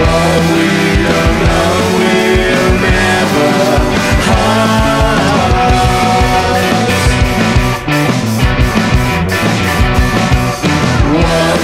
It will never hurt. What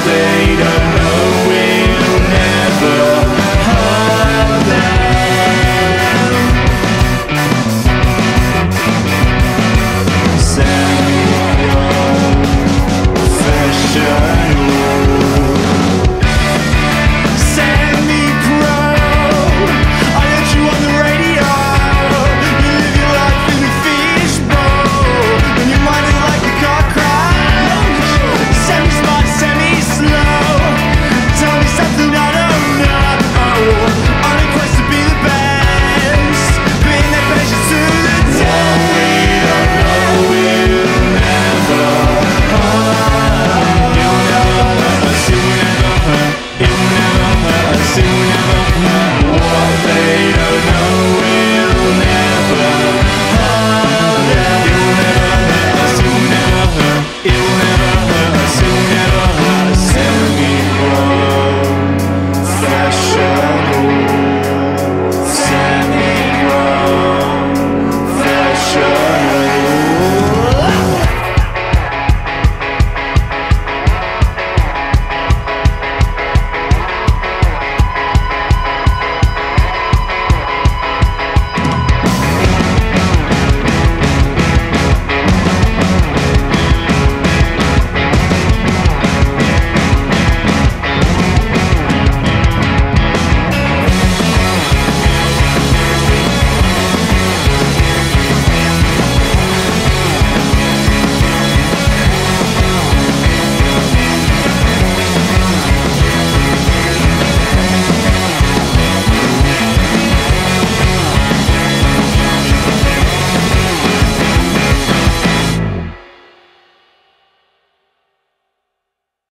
they don't know.